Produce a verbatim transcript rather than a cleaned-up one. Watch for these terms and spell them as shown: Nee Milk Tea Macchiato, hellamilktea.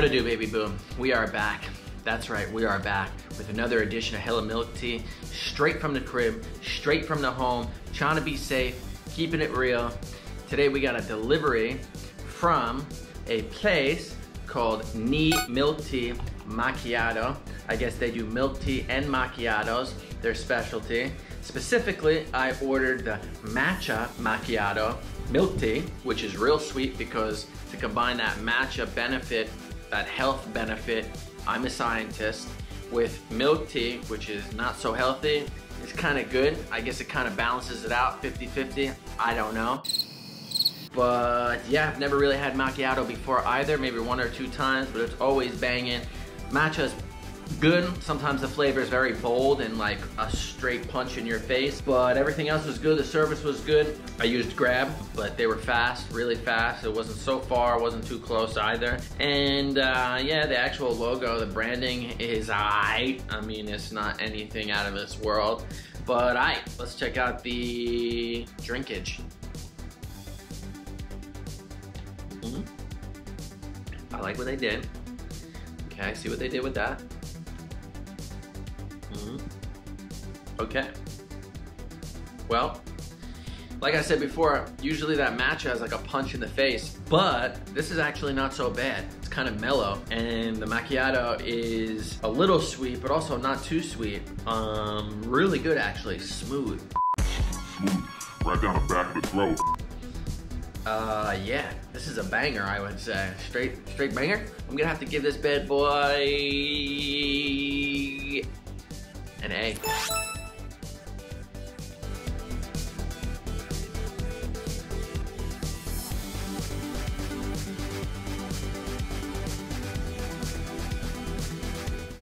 What to do, baby boom? We are back. That's right, we are back with another edition of Hella Milk Tea, straight from the crib, straight from the home, trying to be safe, keeping it real. Today we got a delivery from a place called Nee Milk Tea Macchiato. I guess they do milk tea and macchiatos, their specialty. Specifically, I ordered the matcha macchiato milk tea, which is real sweet because to combine that matcha benefit, that health benefit, I'm a scientist, with milk tea, which is not so healthy. It's kind of good. I guess it kind of balances it out, fifty fifty, I don't know. But yeah, I've never really had macchiato before either, maybe one or two times, but it's always banging. Matcha's good. Sometimes the flavor is very bold and like a straight punch in your face, but everything else was good. The service was good. I used Grab, but they were fast, really fast. It wasn't so far, wasn't too close either. And uh, yeah, the actual logo, the branding is aight. I mean, it's not anything out of this world, but aight. Let's check out the drinkage. Mm-hmm. I like what they did. Okay, I see what they did with that. Mm-hmm. Okay. Well, like I said before, usually that matcha is like a punch in the face, but this is actually not so bad. It's kind of mellow, and the macchiato is a little sweet, but also not too sweet. Um, really good, actually. Smooth. Smooth. Right down the back of the throat. Uh, yeah, this is a banger, I would say. Straight, straight banger. I'm gonna have to give this bad boy an A.